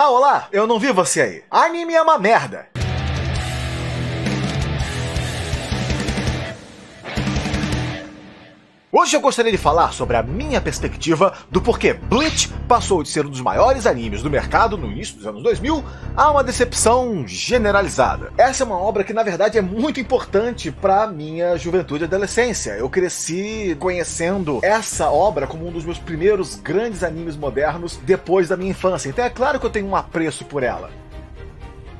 Ah, olá, eu não vi você aí. Anime é uma merda. Hoje eu gostaria de falar sobre a minha perspectiva do porquê Bleach passou de ser um dos maiores animes do mercado no início dos anos 2000 a uma decepção generalizada. Essa é uma obra que na verdade é muito importante para minha juventude e adolescência. Eu cresci conhecendo essa obra como um dos meus primeiros grandes animes modernos depois da minha infância, então é claro que eu tenho um apreço por ela.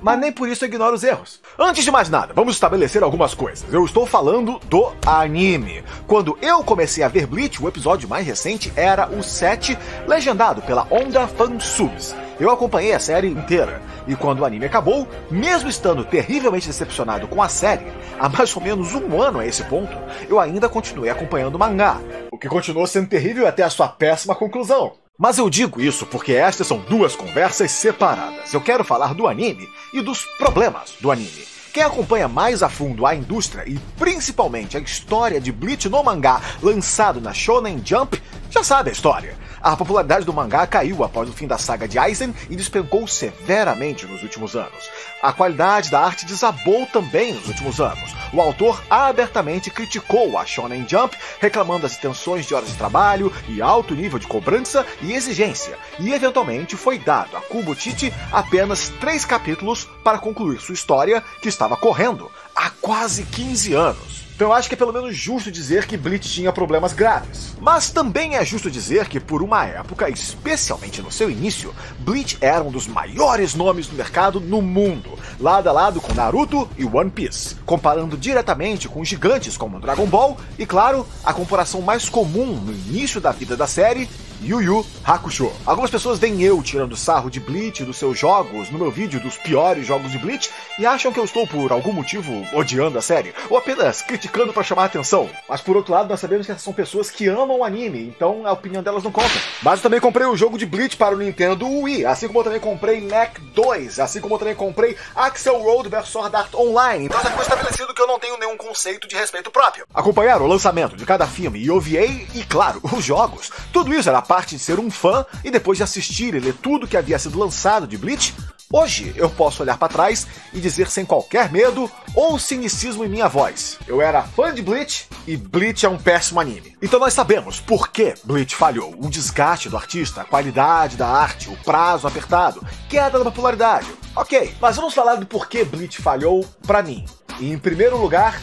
Mas nem por isso eu ignoro os erros. Antes de mais nada, vamos estabelecer algumas coisas. Eu estou falando do anime. Quando eu comecei a ver Bleach, o episódio mais recente era o 7, legendado pela Onda Fansubs. Eu acompanhei a série inteira. E quando o anime acabou, mesmo estando terrivelmente decepcionado com a série, há mais ou menos um ano a esse ponto, eu ainda continuei acompanhando o mangá. O que continuou sendo terrível até a sua péssima conclusão. Mas eu digo isso porque estas são duas conversas separadas. Eu quero falar do anime e dos problemas do anime. Quem acompanha mais a fundo a indústria e principalmente a história de Bleach no mangá lançado na Shonen Jump já sabe a história. A popularidade do mangá caiu após o fim da saga de Aizen e despencou severamente nos últimos anos. A qualidade da arte desabou também nos últimos anos. O autor abertamente criticou a Shonen Jump, reclamando das tensões de horas de trabalho e alto nível de cobrança e exigência, e eventualmente foi dado a Kubotichi apenas 3 capítulos para concluir sua história, que estava correndo há quase 15 anos. Então eu acho que é pelo menos justo dizer que Bleach tinha problemas graves. Mas também é justo dizer que por uma época, especialmente no seu início, Bleach era um dos maiores nomes do mercado no mundo, lado a lado com Naruto e One Piece, comparando diretamente com gigantes como Dragon Ball e, claro, a comparação mais comum no início da vida da série, Yu Yu Hakusho. Algumas pessoas veem eu tirando sarro de Bleach e dos seus jogos no meu vídeo dos piores jogos de Bleach e acham que eu estou por algum motivo odiando a série, ou apenas criticando para chamar a atenção. Mas por outro lado, nós sabemos que essas são pessoas que amam o anime, então a opinião delas não conta. Mas eu também comprei o jogo de Bleach para o Nintendo Wii, assim como eu também comprei Mac 2, assim como eu também comprei Axel Road vs Sword Art Online. Então já foi estabelecido que eu não tenho nenhum conceito de respeito próprio. Acompanhar o lançamento de cada filme e OVA e, claro, os jogos, tudo isso era parte de ser um fã e depois de assistir e ler tudo que havia sido lançado de Bleach, hoje eu posso olhar para trás e dizer sem qualquer medo ou cinicismo em minha voz: eu era fã de Bleach e Bleach é um péssimo anime. Então nós sabemos por que Bleach falhou: o desgaste do artista, a qualidade da arte, o prazo apertado, queda da popularidade. Ok, mas vamos falar do porquê Bleach falhou pra mim. E, em primeiro lugar,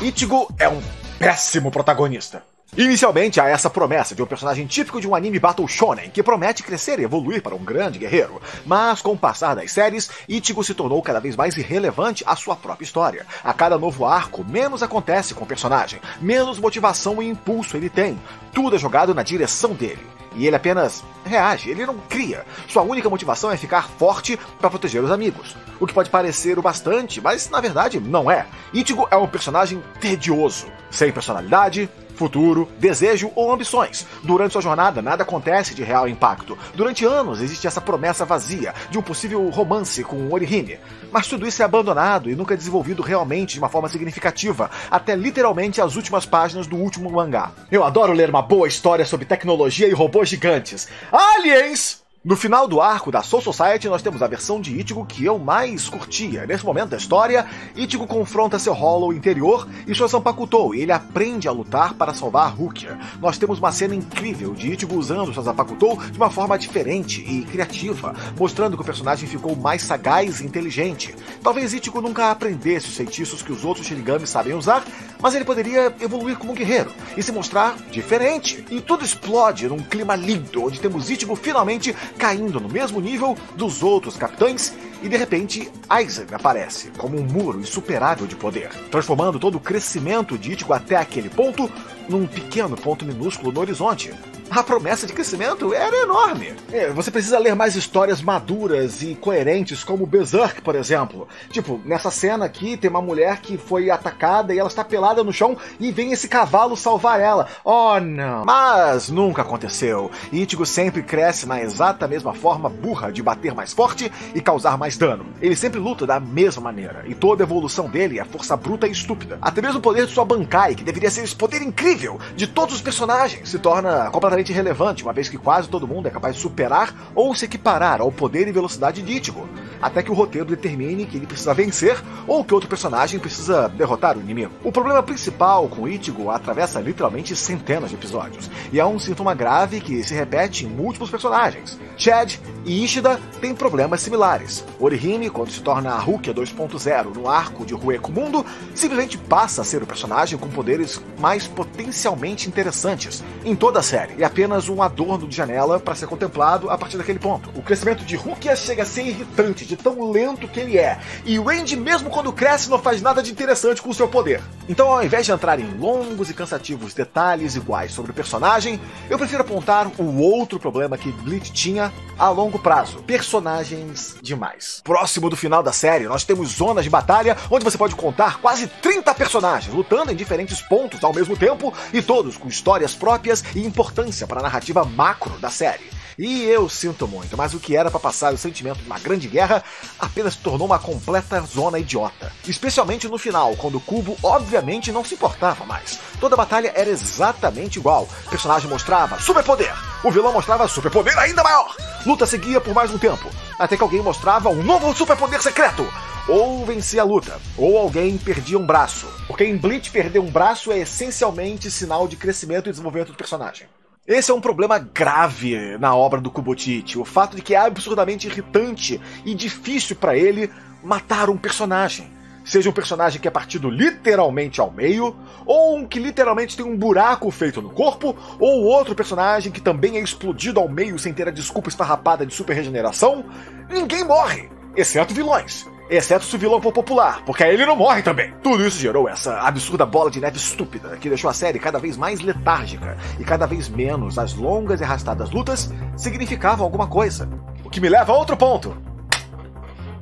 Ichigo é um péssimo protagonista. Inicialmente há essa promessa de um personagem típico de um anime battle shonen, que promete crescer e evoluir para um grande guerreiro, mas com o passar das séries, Ichigo se tornou cada vez mais irrelevante à sua própria história. A cada novo arco, menos acontece com o personagem, menos motivação e impulso ele tem, tudo é jogado na direção dele. E ele apenas reage, ele não cria. Sua única motivação é ficar forte para proteger os amigos. O que pode parecer o bastante, mas na verdade não é. Ichigo é um personagem tedioso, sem personalidade, futuro, desejo ou ambições. Durante sua jornada nada acontece de real impacto. Durante anos existe essa promessa vazia de um possível romance com Orihime, mas tudo isso é abandonado e nunca é desenvolvido realmente de uma forma significativa, até literalmente as últimas páginas do último mangá. Eu adoro ler uma boa história sobre tecnologia e robôs gigantes. Aliens! No final do arco da Soul Society, nós temos a versão de Ichigo que eu mais curtia. Nesse momento da história, Ichigo confronta seu Hollow interior e sua Zanpakutou, e ele aprende a lutar para salvar a Rukia. Nós temos uma cena incrível de Ichigo usando sua Zanpakutou de uma forma diferente e criativa, mostrando que o personagem ficou mais sagaz e inteligente. Talvez Ichigo nunca aprendesse os feitiços que os outros Shinigami sabem usar, mas ele poderia evoluir como um guerreiro e se mostrar diferente. E tudo explode num clima lindo, onde temos Ichigo finalmente caindo no mesmo nível dos outros capitães e, de repente, Aizen aparece como um muro insuperável de poder, transformando todo o crescimento de Ichigo até aquele ponto num pequeno ponto minúsculo no horizonte. A promessa de crescimento era enorme. Você precisa ler mais histórias maduras e coerentes, como Berserk, por exemplo. Tipo, nessa cena aqui tem uma mulher que foi atacada e ela está pelada no chão e vem esse cavalo salvar ela. Oh, não. Mas nunca aconteceu. Ichigo sempre cresce na exata mesma forma burra de bater mais forte e causar mais dano. Ele sempre luta da mesma maneira e toda a evolução dele é força bruta e estúpida. Até mesmo o poder de sua Bankai, que deveria ser esse poder incrível de todos os personagens, se torna completamente aparente irrelevante, uma vez que quase todo mundo é capaz de superar ou se equiparar ao poder e velocidade de Ichigo, até que o roteiro determine que ele precisa vencer ou que outro personagem precisa derrotar o inimigo. O problema principal com Ichigo atravessa literalmente centenas de episódios, e é um sintoma grave que se repete em múltiplos personagens. Chad e Ishida têm problemas similares. Orihime, quando se torna a Rukia 2.0 no arco de Hueco Mundo, simplesmente passa a ser o personagem com poderes mais potencialmente interessantes em toda a série, e apenas um adorno de janela para ser contemplado a partir daquele ponto. O crescimento de Rukia chega a ser irritante de tão lento que ele é, e o Andy, mesmo quando cresce, não faz nada de interessante com o seu poder. Então, ao invés de entrar em longos e cansativos detalhes iguais sobre o personagem, eu prefiro apontar o outro problema que Bleach tinha a longo prazo: personagens demais. Próximo do final da série, nós temos zonas de batalha onde você pode contar quase 30 personagens lutando em diferentes pontos ao mesmo tempo, e todos com histórias próprias e importância para a narrativa macro da série. E eu sinto muito, mas o que era para passar o sentimento de uma grande guerra apenas se tornou uma completa zona idiota. Especialmente no final, quando o Kubo obviamente não se importava mais. Toda a batalha era exatamente igual. O personagem mostrava superpoder, o vilão mostrava superpoder ainda maior. Luta seguia por mais um tempo, até que alguém mostrava um novo superpoder secreto. Ou vencia a luta, ou alguém perdia um braço. Porque em Bleach, perder um braço é essencialmente sinal de crescimento e desenvolvimento do personagem. Esse é um problema grave na obra do Kubo Tite, o fato de que é absurdamente irritante e difícil para ele matar um personagem. Seja um personagem que é partido literalmente ao meio, ou um que literalmente tem um buraco feito no corpo, ou outro personagem que também é explodido ao meio sem ter a desculpa esfarrapada de super regeneração. Ninguém morre, exceto vilões. Exceto se o vilão for popular, porque ele não morre também. Tudo isso gerou essa absurda bola de neve estúpida, que deixou a série cada vez mais letárgica, e cada vez menos as longas e arrastadas lutas significavam alguma coisa. O que me leva a outro ponto: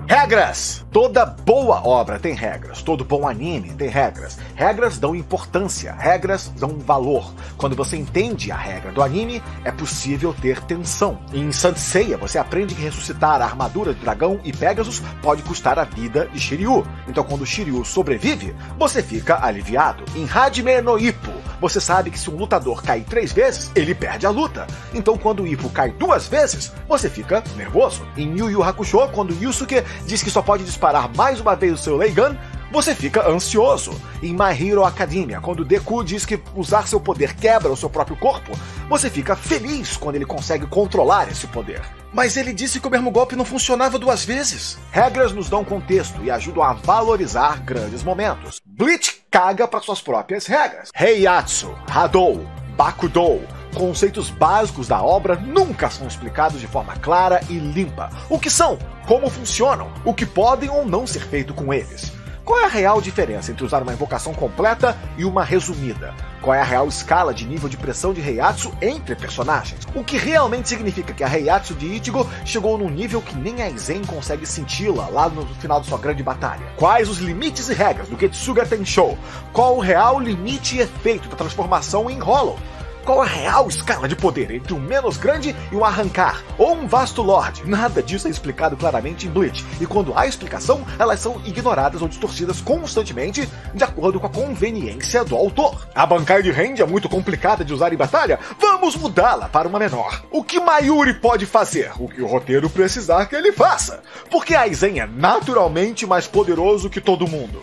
regras! Toda boa obra tem regras, todo bom anime tem regras. Regras dão importância, regras dão valor. Quando você entende a regra do anime, é possível ter tensão. Em Saint Seiya, você aprende que ressuscitar a armadura de dragão e Pegasus pode custar a vida de Shiryu. Então, quando Shiryu sobrevive, você fica aliviado. Em Hajime no Ippo, você sabe que se um lutador cair 3 vezes, ele perde a luta. Então, quando o Ippo cai 2 vezes, você fica nervoso. Em Yu Yu Hakusho, quando Yusuke diz que só pode disparar mais uma vez o seu Laygun, você fica ansioso. Em My Hero Academia, quando Deku diz que usar seu poder quebra o seu próprio corpo, você fica feliz quando ele consegue controlar esse poder. Mas ele disse que o mesmo golpe não funcionava 2 vezes. Regras nos dão contexto e ajudam a valorizar grandes momentos. Bleach caga para suas próprias regras. Reiatsu, Hadou, Bakudou, conceitos básicos da obra nunca são explicados de forma clara e limpa. O que são? Como funcionam? O que podem ou não ser feito com eles? Qual é a real diferença entre usar uma invocação completa e uma resumida? Qual é a real escala de nível de pressão de Reiatsu entre personagens? O que realmente significa que a Reiatsu de Ichigo chegou num nível que nem a Aizen consegue senti-la lá no final de sua grande batalha? Quais os limites e regras do Ketsuga Tenshou? Qual o real limite e efeito da transformação em Hollow? Qual a real escala de poder entre um menos grande e um arrancar, ou um vasto lord? Nada disso é explicado claramente em Bleach, e quando há explicação, elas são ignoradas ou distorcidas constantemente, de acordo com a conveniência do autor. A Bankai de Range é muito complicada de usar em batalha? Vamos mudá-la para uma menor. O que Mayuri pode fazer? O que o roteiro precisar que ele faça. Porque Aizen é naturalmente mais poderoso que todo mundo.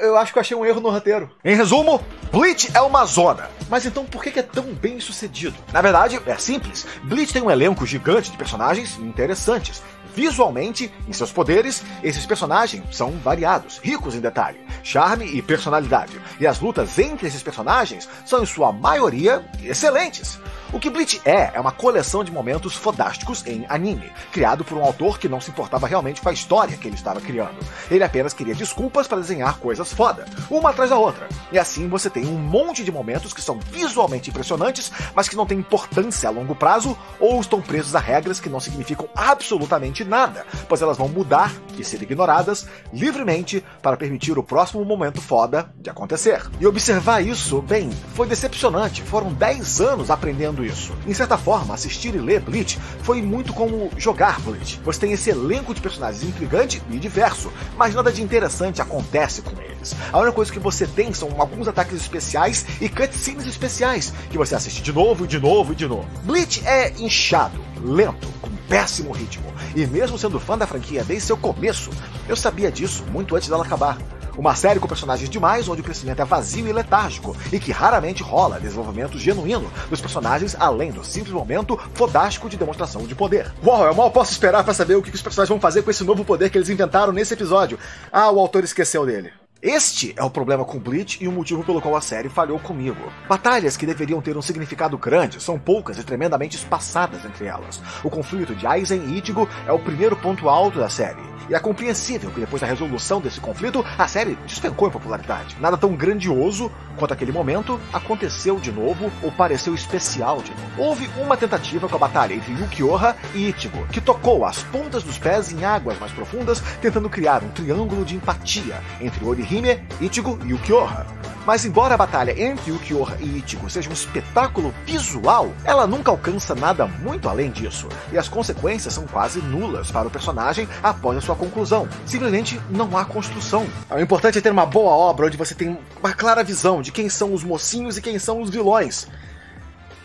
Eu acho que eu achei um erro no roteiro. Em resumo, Bleach é uma zona. Mas então por que é tão bem sucedido? Na verdade, é simples. Bleach tem um elenco gigante de personagens interessantes. Visualmente, em seus poderes, esses personagens são variados, ricos em detalhe, charme e personalidade. E as lutas entre esses personagens são, em sua maioria, excelentes. O que Bleach é uma coleção de momentos fodásticos em anime, criado por um autor que não se importava realmente com a história que ele estava criando. Ele apenas queria desculpas para desenhar coisas foda, uma atrás da outra. E assim você tem um monte de momentos que são visualmente impressionantes, mas que não têm importância a longo prazo ou estão presos a regras que não significam absolutamente nada, pois elas vão mudar e ser ignoradas livremente para permitir o próximo momento foda de acontecer. E observar isso, bem, foi decepcionante. Foram 10 anos aprendendo fazendo isso. Em certa forma, assistir e ler Bleach foi muito como jogar Bleach. Você tem esse elenco de personagens intrigante e diverso, mas nada de interessante acontece com eles. A única coisa que você tem são alguns ataques especiais e cutscenes especiais, que você assiste de novo, e de novo, e de novo. Bleach é inchado, lento, com péssimo ritmo. E mesmo sendo fã da franquia desde seu começo, eu sabia disso muito antes dela acabar. Uma série com personagens demais, onde o crescimento é vazio e letárgico, e que raramente rola desenvolvimento genuíno dos personagens, além do simples momento fodástico de demonstração de poder. Uau, eu mal posso esperar para saber o que os personagens vão fazer com esse novo poder que eles inventaram nesse episódio. Ah, o autor esqueceu dele. Este é o problema com Bleach e o motivo pelo qual a série falhou comigo. Batalhas que deveriam ter um significado grande são poucas e tremendamente espaçadas entre elas. O conflito de Aizen e Ichigo é o primeiro ponto alto da série. E é compreensível que depois da resolução desse conflito, a série despencou em popularidade. Nada tão grandioso quanto aquele momento aconteceu de novo ou pareceu especial de novo. Houve uma tentativa com a batalha entre Yukioha e Ichigo, que tocou as pontas dos pés em águas mais profundas, tentando criar um triângulo de empatia entre Orihime, Ichigo e Yukioha. Mas embora a batalha entre Yukioha e Ichigo seja um espetáculo visual, ela nunca alcança nada muito além disso, e as consequências são quase nulas para o personagem após a sua conclusão. Simplesmente não há construção. O importante é ter uma boa obra onde você tem uma clara visão de quem são os mocinhos e quem são os vilões.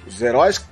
Os heróis...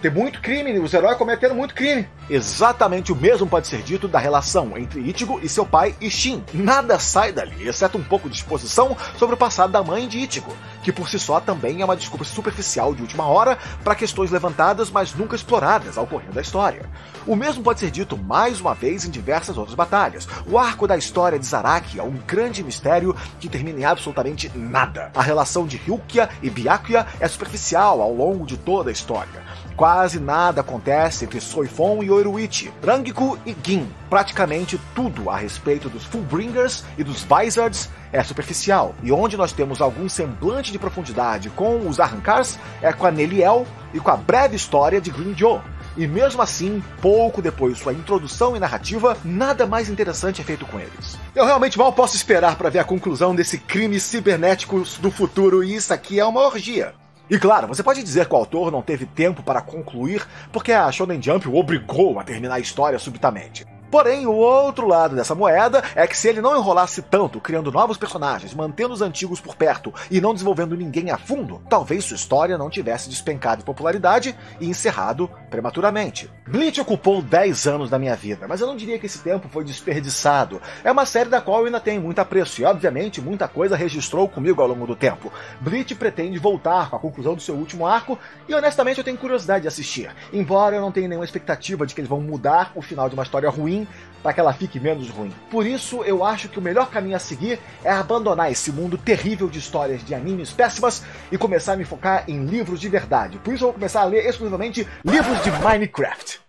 Tem muito crime, os heróis cometeram muito crime. Exatamente o mesmo pode ser dito da relação entre Ichigo e seu pai Ishin. Nada sai dali, exceto um pouco de exposição sobre o passado da mãe de Ichigo, que por si só também é uma desculpa superficial de última hora para questões levantadas, mas nunca exploradas ao correr da história. O mesmo pode ser dito mais uma vez em diversas outras batalhas. O arco da história de Zaraki é um grande mistério que termina em absolutamente nada. A relação de Rukia e Byakuya é superficial ao longo de toda a história. Quase nada acontece entre Soifon e Oiruichi, Rangiku e Gin. Praticamente tudo a respeito dos Fullbringers e dos Wizards é superficial, e onde nós temos algum semblante de profundidade com os Arrancars é com a Neliel e com a breve história de Green-Joe. E mesmo assim, pouco depois de sua introdução e narrativa, nada mais interessante é feito com eles. Eu realmente mal posso esperar para ver a conclusão desse crime cibernético do futuro, e isso aqui é uma orgia. E claro, você pode dizer que o autor não teve tempo para concluir porque a Shonen Jump o obrigou a terminar a história subitamente. Porém, o outro lado dessa moeda é que se ele não enrolasse tanto, criando novos personagens, mantendo os antigos por perto e não desenvolvendo ninguém a fundo, talvez sua história não tivesse despencado em popularidade e encerrado prematuramente. Bleach ocupou 10 anos da minha vida, mas eu não diria que esse tempo foi desperdiçado. É uma série da qual eu ainda tenho muito apreço e, obviamente, muita coisa registrou comigo ao longo do tempo. Bleach pretende voltar com a conclusão do seu último arco e, honestamente, eu tenho curiosidade de assistir, embora eu não tenha nenhuma expectativa de que eles vão mudar o final de uma história ruim para que ela fique menos ruim. Por isso, eu acho que o melhor caminho a seguir é abandonar esse mundo terrível de histórias de animes péssimas e começar a me focar em livros de verdade. Por isso, eu vou começar a ler exclusivamente livros de Minecraft.